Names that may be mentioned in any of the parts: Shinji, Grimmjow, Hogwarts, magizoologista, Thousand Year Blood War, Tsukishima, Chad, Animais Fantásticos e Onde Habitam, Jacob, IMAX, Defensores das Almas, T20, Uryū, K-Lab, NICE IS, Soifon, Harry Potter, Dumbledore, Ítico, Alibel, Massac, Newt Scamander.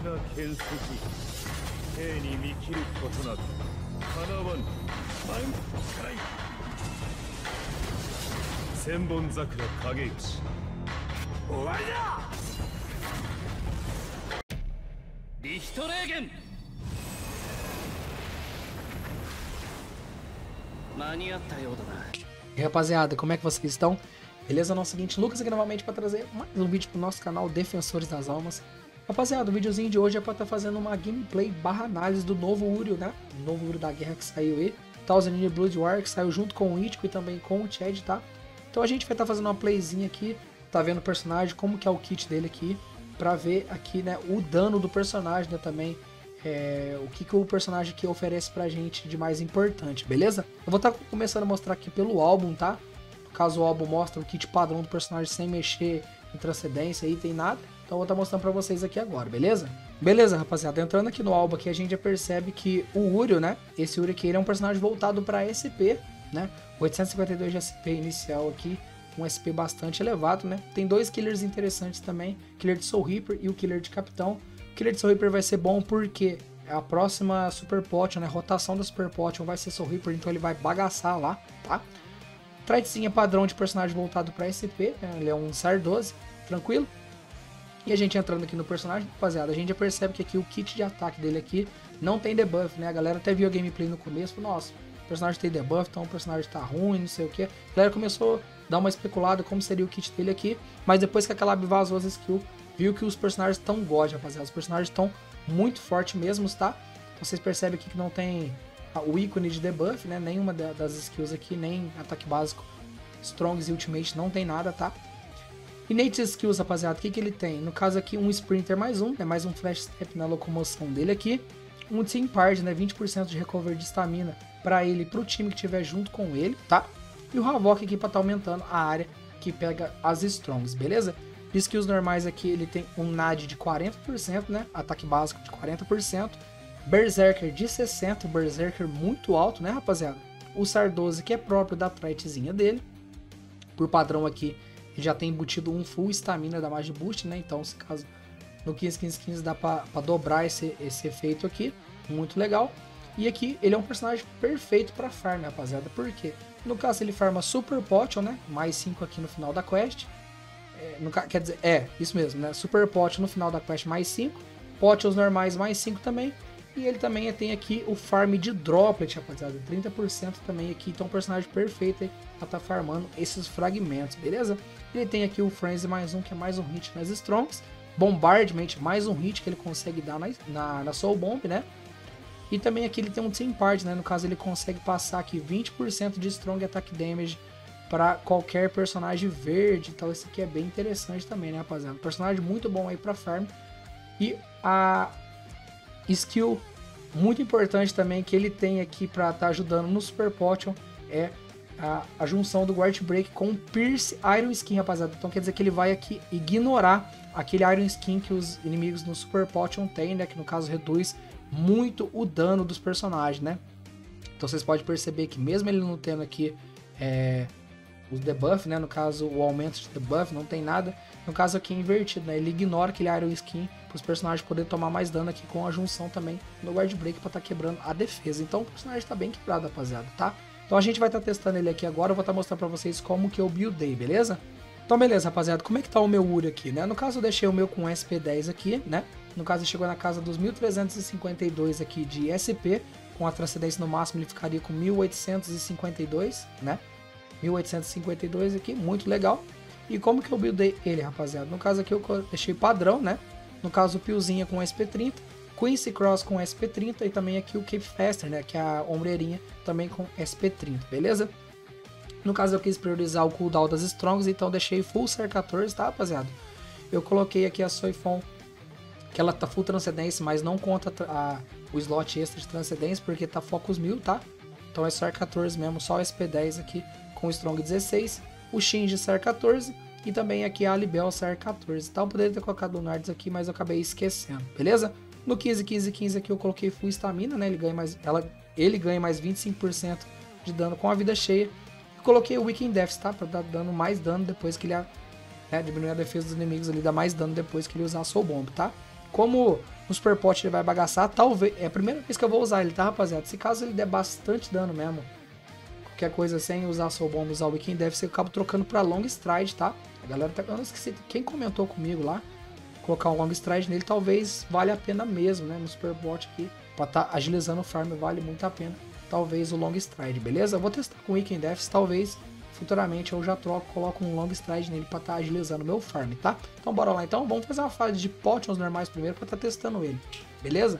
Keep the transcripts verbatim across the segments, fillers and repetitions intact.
E rapaziada, como é que vocês estão? Beleza? Nosso seguinte, Lucas aqui novamente para trazer mais um vídeo para o nosso canal Defensores das Almas. Rapaziada, o videozinho de hoje é para estar tá fazendo uma gameplay barra análise do novo Uryū, né? O novo Uryū da guerra que saiu aí, Thousand Year Blood War, que saiu junto com o Ítico e também com o Chad, tá? Então a gente vai estar tá fazendo uma playzinha aqui, tá vendo o personagem, como que é o kit dele aqui, para ver aqui, né, o dano do personagem, né, também. É, o que, que o personagem aqui oferece pra gente de mais importante, beleza? Eu vou estar tá começando a mostrar aqui pelo álbum, tá? No caso, o álbum mostra o kit padrão do personagem sem mexer em transcendência, item, nada. Então eu vou estar tá mostrando pra vocês aqui agora, beleza? Beleza, rapaziada, entrando aqui no álbum aqui, a gente já percebe que o Uryū, né? Esse Uryū aqui, ele é um personagem voltado pra S P, né? oitocentos e cinquenta e dois de S P inicial aqui, um S P bastante elevado, né? Tem dois killers interessantes também, killer de Soul Reaper e o killer de Capitão. O killer de Soul Reaper vai ser bom porque a próxima Super Potion, né, rotação da Super Potion vai ser Soul Reaper, então ele vai bagaçar lá, tá? Traitzinha padrão de personagem voltado para S P, né? Ele é um S A R doze, tranquilo. E a gente entrando aqui no personagem, rapaziada, a gente já percebe que aqui o kit de ataque dele aqui não tem debuff, né? A galera até viu a gameplay no começo, falou, nossa, o personagem tem debuff, então o personagem tá ruim, não sei o que. A galera começou a dar uma especulada como seria o kit dele aqui, mas depois que a K-Lab vazou as skills, viu que os personagens estão god, rapaziada. Os personagens estão muito fortes mesmo, tá? Então vocês percebem aqui que não tem o ícone de debuff, né? Nenhuma das skills aqui, nem ataque básico, strongs e ultimate, não tem nada, tá? E Innate skills, rapaziada, o que, que ele tem? No caso aqui, um sprinter mais um, né? Mais um flash step na locomoção dele aqui. Um team party, né? vinte por cento de recovery de stamina para ele e pro time que tiver junto com ele, tá? E o Havok aqui pra estar tá aumentando a área que pega as strongs, beleza? De skills normais aqui, ele tem um N A D de quarenta por cento, né? Ataque básico de quarenta por cento. Berserker de sessenta por cento, Berserker muito alto, né, rapaziada? O S A R doze, que é próprio da traitzinha dele. Por padrão aqui, ele já tem embutido um full stamina da Magi Boost, né? Então, se caso no quinze, quinze, quinze dá pra, pra dobrar esse, esse efeito aqui. Muito legal. E aqui, ele é um personagem perfeito pra farm, rapaziada. Por quê? No caso, ele farma Super Potion, né? Mais cinco aqui no final da quest. No, quer dizer, é, isso mesmo, né? Super Pot no final da quest mais cinco, Potions normais mais cinco também. E ele também tem aqui o farm de Droplet, rapaziada, trinta por cento também aqui. Então, um personagem perfeito aí pra tá farmando esses fragmentos, beleza? Ele tem aqui o Frenzy mais um, que é mais um hit nas Strongs. Bombardment, mais um hit que ele consegue dar na, na, na Soul Bomb, né? E também aqui ele tem um Team Part, né? No caso, ele consegue passar aqui vinte por cento de Strong Attack Damage para qualquer personagem verde. Então esse aqui é bem interessante também, né, rapaziada? Um personagem muito bom aí para farm. E a skill muito importante também que ele tem aqui para estar tá ajudando no Super Potion é a, a junção do Guard Break com o Pierce Iron Skin, rapaziada. Então quer dizer que ele vai aqui ignorar aquele Iron Skin que os inimigos no Super Potion tem, né? Que no caso reduz muito o dano dos personagens, né? Então vocês podem perceber que mesmo ele não tendo aqui... É, os debuff, né? No caso, o aumento de debuff, não tem nada. No caso aqui é invertido, né? Ele ignora aquele Iron Skin para os personagens poderem tomar mais dano aqui com a junção também no Guard Break para estar tá quebrando a defesa. Então o personagem tá bem quebrado, rapaziada, tá? Então a gente vai estar tá testando ele aqui agora. Eu vou estar tá mostrando para vocês como que eu buildei, beleza? Então beleza, rapaziada. Como é que tá o meu Uryū aqui, né? No caso eu deixei o meu com S P dez aqui, né? No caso ele chegou na casa dos mil trezentos e cinquenta e dois aqui de S P. Com a transcendência no máximo ele ficaria com mil oitocentos e cinquenta e dois, né? mil oitocentos e cinquenta e dois aqui, muito legal. E como que eu buildei ele, rapaziada? No caso aqui eu deixei padrão, né? No caso o Piozinha com S P trinta, Quincy Cross com S P trinta e também aqui o Cape Faster, né? Que é a ombreirinha também com S P trinta, beleza? No caso eu quis priorizar o cooldown das Strongs, então deixei full S A R quatorze, tá, rapaziada? Eu coloquei aqui a Soifon, que ela tá full transcendência, mas não conta a, o slot extra de transcendência porque tá Focus mil, tá? Então é S A R quatorze mesmo, só o S P dez aqui com o Strong dezesseis, o Shinji S A R quatorze e também aqui a Alibel S A R quatorze, tá? Eu poderia ter colocado o Nards aqui, mas eu acabei esquecendo, beleza? No quinze, quinze, quinze aqui eu coloquei full stamina, né? Ele ganha mais, ela, ele ganha mais vinte e cinco por cento de dano com a vida cheia. Eu coloquei o Weaken Deaths, tá? Pra dar dano, mais dano depois que ele... Né? Diminuir a defesa dos inimigos ali, dá mais dano depois que ele usar a Soul Bomb, tá? Como No Super Pot ele vai bagaçar, talvez... É a primeira vez que eu vou usar ele, tá, rapaziada? Se caso ele der bastante dano mesmo, qualquer coisa sem usar Soul Bomb, usar o Weekend, deve ser que eu acabo trocando pra Long Stride, tá? A galera tá... Eu não esqueci, quem comentou comigo lá, colocar um Long Stride nele, talvez valha a pena mesmo, né? No Super Pot aqui, pra tá agilizando o farm, vale muito a pena. Talvez o Long Stride, beleza? Eu vou testar com o Weekend Deaths, talvez... Futuramente eu já troco, coloco um Long Stride nele pra estar tá agilizando o meu farm, tá? Então bora lá então, vamos fazer uma fase de potions normais primeiro pra estar tá testando ele, beleza?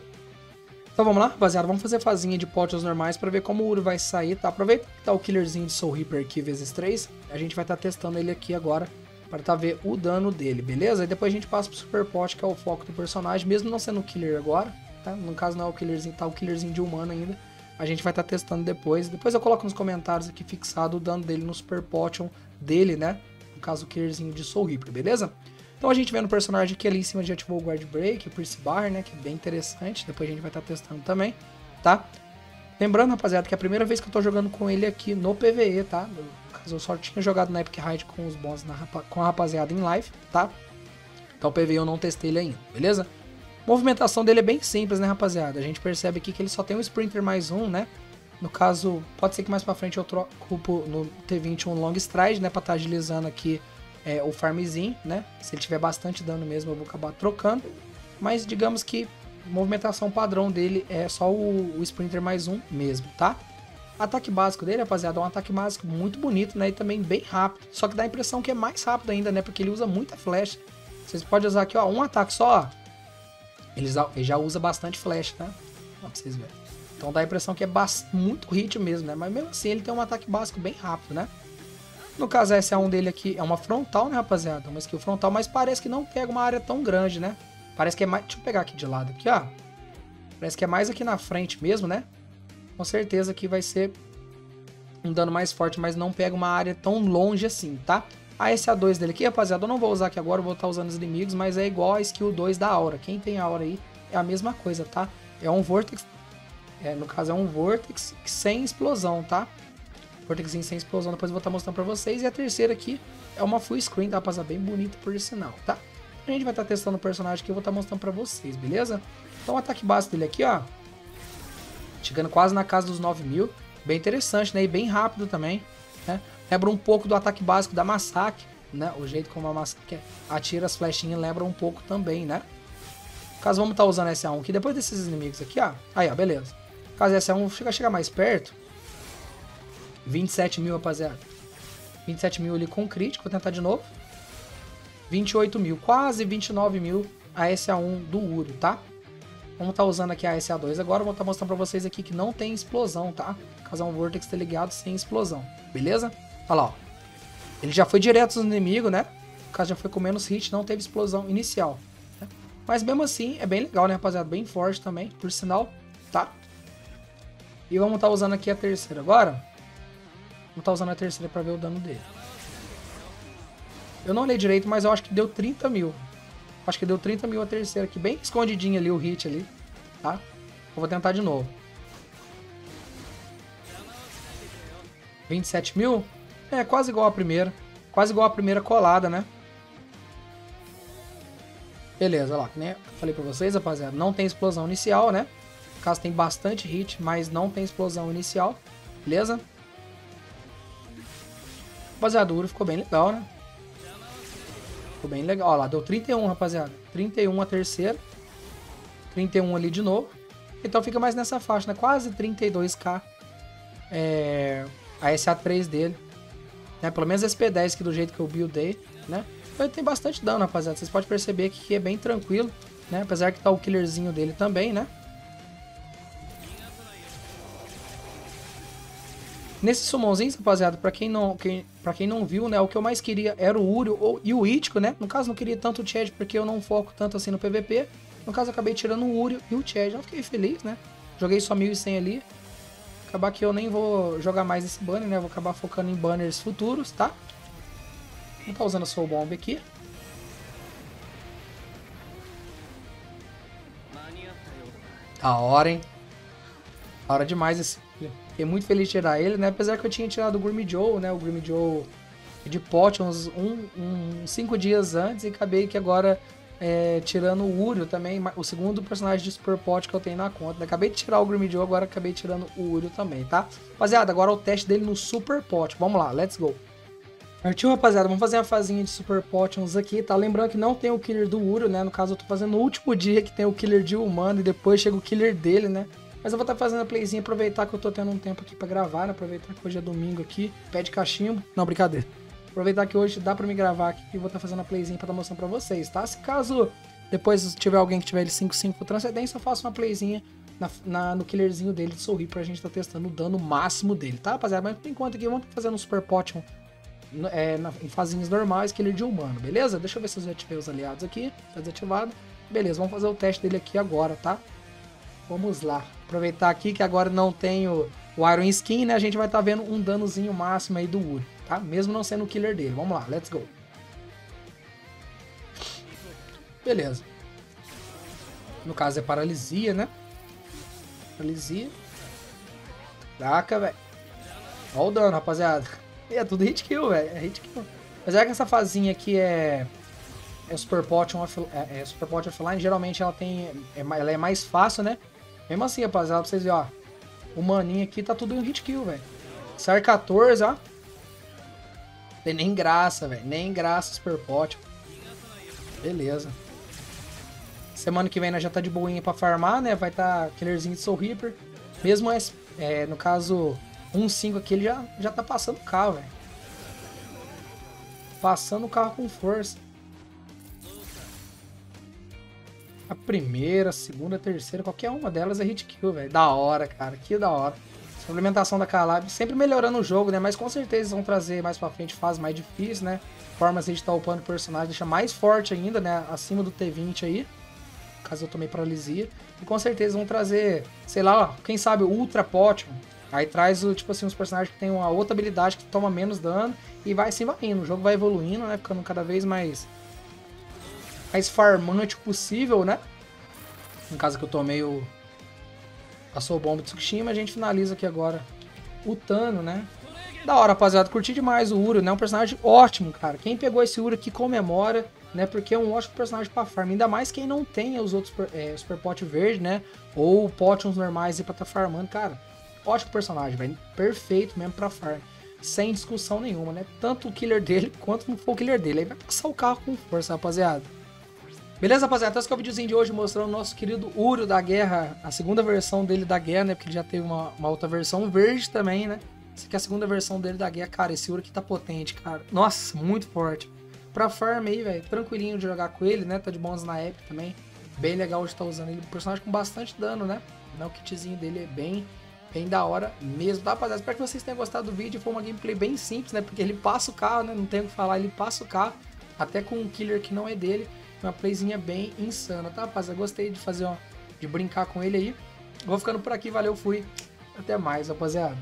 Então vamos lá, rapaziada, vamos fazer a fazinha de potions normais pra ver como o Uryū vai sair, tá? Aproveita que tá o killerzinho de Soul Reaper aqui vezes três, a gente vai estar tá testando ele aqui agora pra estar tá ver o dano dele, beleza? E depois a gente passa pro Super Pot, que é o foco do personagem, mesmo não sendo o killer agora, tá? No caso não é o killerzinho, tá o killerzinho de humano ainda. A gente vai estar tá testando depois. Depois eu coloco nos comentários aqui fixado o dano dele no Super Potion dele, né? No caso, o killerzinho de Soul Reaper, beleza? Então a gente vê no personagem que ali em cima a gente ativou o Guard Break, o Pierce Bar, né? Que é bem interessante. Depois a gente vai estar tá testando também, tá? Lembrando, rapaziada, que é a primeira vez que eu tô jogando com ele aqui no P V E, tá? No caso, eu só tinha jogado na Epic Raid com os bons na rapa... com a rapaziada em live, tá? Então o P V E eu não testei ele ainda, beleza? A movimentação dele é bem simples, né, rapaziada? A gente percebe aqui que ele só tem um Sprinter mais um, né? No caso, pode ser que mais pra frente eu troco no T vinte um Long Stride, né? Pra estar tá agilizando aqui é, o farmzinho, né? Se ele tiver bastante dano mesmo, eu vou acabar trocando. Mas digamos que a movimentação padrão dele é só o, o Sprinter mais um mesmo, tá? Ataque básico dele, rapaziada, é um ataque básico muito bonito, né? E também bem rápido. Só que dá a impressão que é mais rápido ainda, né? Porque ele usa muita flecha. Vocês podem usar aqui, ó, um ataque só, ó. Ele já usa bastante flash, né? Ó, pra vocês verem. Então dá a impressão que é muito hit mesmo, né? Mas mesmo assim ele tem um ataque básico bem rápido, né? No caso, a S A um dele aqui é uma frontal, né, rapaziada? Uma skill frontal, mas parece que não pega uma área tão grande, né? Parece que é mais... Deixa eu pegar aqui de lado, aqui, ó. Parece que é mais aqui na frente mesmo, né? Com certeza que vai ser um dano mais forte, mas não pega uma área tão longe assim, tá? A S A dois dele aqui, rapaziada, eu não vou usar aqui agora, eu vou estar usando os inimigos, mas é igual a skill dois da Aura. Quem tem Aura aí é a mesma coisa, tá? É um Vortex, é, no caso é um Vortex sem explosão, tá? Vortexinho sem explosão, depois eu vou estar mostrando pra vocês. E a terceira aqui é uma full screen, tá, rapaziada? Bem bonita por sinal, tá? A gente vai estar testando o personagem que eu vou estar mostrando pra vocês, beleza? Então o ataque básico dele aqui, ó, chegando quase na casa dos nove mil, bem interessante, né? E bem rápido também, né? Lembra um pouco do ataque básico da Massac, né? O jeito como a Massac atira as flechinhas lembra um pouco também, né? No caso, vamos estar tá usando a S A um aqui. Depois desses inimigos aqui, ó. Aí, ó, beleza. No caso, a S A um chega, chega mais perto. vinte e sete mil, rapaziada. vinte e sete mil ali com crítico. Vou tentar de novo. vinte e oito mil. Quase vinte e nove mil a S A um do Uryū, tá? Vamos estar tá usando aqui a S A dois agora. Vou estar tá mostrando pra vocês aqui que não tem explosão, tá? No caso, é um Vortex tá ligado sem explosão. Beleza? Olha lá, ó. Ele já foi direto no inimigo, né? O caso já foi com menos hit, não teve explosão inicial, né? Mas mesmo assim, é bem legal, né, rapaziada? Bem forte também, por sinal, tá? E vamos estar tá usando aqui a terceira agora. Vamos estar tá usando a terceira pra ver o dano dele. Eu não olhei direito, mas eu acho que deu trinta mil. Acho que deu trinta mil a terceira aqui, bem escondidinha ali o hit ali, tá? Eu vou tentar de novo. vinte e sete mil? É, quase igual a primeira. Quase igual a primeira colada, né? Beleza, olha lá. Né? Falei pra vocês, rapaziada. Não tem explosão inicial, né? No caso, tem bastante hit, mas não tem explosão inicial. Beleza? Rapaziada, o Uryū ficou bem legal, né? Ficou bem legal. Olha lá, deu trinta e um, rapaziada. trinta e um a terceira. trinta e um ali de novo. Então fica mais nessa faixa, né? Quase trinta e dois mil. É... A S A três dele, né? Pelo menos esse P dez aqui do jeito que eu buildei, né? Então ele tem bastante dano, rapaziada. Vocês podem perceber que é bem tranquilo, né? Apesar que tá o killerzinho dele também, né? Nesse summonzinho, rapaziada, pra quem não, quem, pra quem não viu, né? O que eu mais queria era o Uryū ou, e o Ítico, né? No caso, não queria tanto o Chad porque eu não foco tanto assim no P V P. No caso, eu acabei tirando o Uryū e o Chad. Eu fiquei feliz, né? Joguei só mil e cem ali. Acabar que eu nem vou jogar mais esse banner, né? Vou acabar focando em banners futuros, tá? Vou estar usando a Soul Bomb aqui. Da hora, hein? Da hora demais esse. Fiquei muito feliz de tirar ele, né? Apesar que eu tinha tirado o Grimmjow, né? O Grimmjow de pote uns cinco um, um, dias antes e acabei que agora é, tirando o Uryū também, o segundo personagem de Super Pot que eu tenho na conta. Acabei de tirar o Grimmjow, agora acabei tirando o Uryū também, tá? Rapaziada, agora é o teste dele no Super Pot. Vamos lá, let's go. Partiu, rapaziada, vamos fazer uma fazinha de Super Potions aqui, tá? Lembrando que não tem o Killer do Uryū, né? No caso, eu tô fazendo no último dia que tem o Killer de humano e depois chega o Killer dele, né? Mas eu vou estar fazendo a playzinha, aproveitar que eu tô tendo um tempo aqui pra gravar, né? Aproveitar que hoje é domingo aqui, pé de cachimbo. Não, brincadeira. Aproveitar que hoje dá pra me gravar aqui e vou estar fazendo a playzinha pra estar mostrando pra vocês, tá? Se caso depois tiver alguém que tiver ele cinco cinco transcendência, eu faço uma playzinha na, na, no killerzinho dele de sorrir pra gente estar testando o dano máximo dele, tá, rapaziada? Mas por enquanto aqui, vamos fazer um Super Potion. É, na, em fazinhas normais, que ele é de humano, beleza? Deixa eu ver se eu já ativei os aliados aqui, tá desativado. Beleza, vamos fazer o teste dele aqui agora, tá? Vamos lá. Aproveitar aqui que agora não tem o, o Iron Skin, né? A gente vai estar tá vendo um danozinho máximo aí do Uryū, tá? Mesmo não sendo o killer dele. Vamos lá, let's go. Beleza. No caso é paralisia, né? Paralisia. Caraca, velho. Olha o dano, rapaziada. É tudo hit kill, velho. É hit kill. Mas é que essa fazinha aqui é, é Super Potion off, é, é Super Potion Offline. Geralmente ela tem, é, ela é mais fácil, né? Mesmo assim, rapaziada, pra vocês verem, ó. O maninho aqui tá tudo em hit kill, velho. S A R quatorze, ó. Tem nem graça, velho. Nem graça Super Potion. Beleza. Semana que vem nós já tá de boinha pra farmar, né? Vai tá killerzinho de Soul Reaper. Mesmo é, no caso... um cinco aqui, ele já, já tá passando o carro, velho. Passando o carro com força. A primeira, a segunda, a terceira, qualquer uma delas é hit kill, velho. Da hora, cara. Que da hora. Suplementação da K-Lab, sempre melhorando o jogo, né? Mas com certeza eles vão trazer mais pra frente fases mais difíceis, né? Formas de a gente tá upando o personagem, deixa mais forte ainda, né? Acima do T vinte aí. Caso eu tomei paralisia. E com certeza vão trazer, sei lá, quem sabe o Ultra Potion. Aí traz, o, tipo assim, uns personagens que tem uma outra habilidade que toma menos dano e vai assim, vai indo. O jogo vai evoluindo, né? Ficando cada vez mais... mais farmante possível, né? No caso que eu tomei o... passou o bomba de Tsukishima, a gente finaliza aqui agora o Tano, né? Da hora, rapaziada. Curti demais o Uryū, né? Um personagem ótimo, cara. Quem pegou esse Uryū aqui comemora, né? Porque é um ótimo personagem pra farm. Ainda mais quem não tem os outros é, Super Pot verde, né? Ou Potions normais aí pra tá farmando, cara. Ótimo personagem, velho. Perfeito mesmo pra farm. Sem discussão nenhuma, né? Tanto o killer dele quanto não for o killer dele. Aí vai passar o carro com força, rapaziada. Beleza, rapaziada? Então esse é o videozinho de hoje mostrando o nosso querido Uryū da guerra. A segunda versão dele da guerra, né? Porque ele já teve uma, uma outra versão verde também, né? Essa aqui é a segunda versão dele da guerra. Cara, esse Uryū aqui tá potente, cara. Nossa, muito forte. Pra farm aí, velho. Tranquilinho de jogar com ele, né? Tá de bons na época também. Bem legal de estar usando ele. Um personagem com bastante dano, né? O kitzinho dele é bem... bem da hora mesmo, tá, rapaziada? Espero que vocês tenham gostado do vídeo. Foi uma gameplay bem simples, né? Porque ele passa o carro, né? Não tem o que falar, ele passa o carro. Até com um killer que não é dele. Uma playzinha bem insana, tá, rapaziada? Gostei de fazer, ó, de brincar com ele aí. Vou ficando por aqui, valeu, fui. Até mais, rapaziada.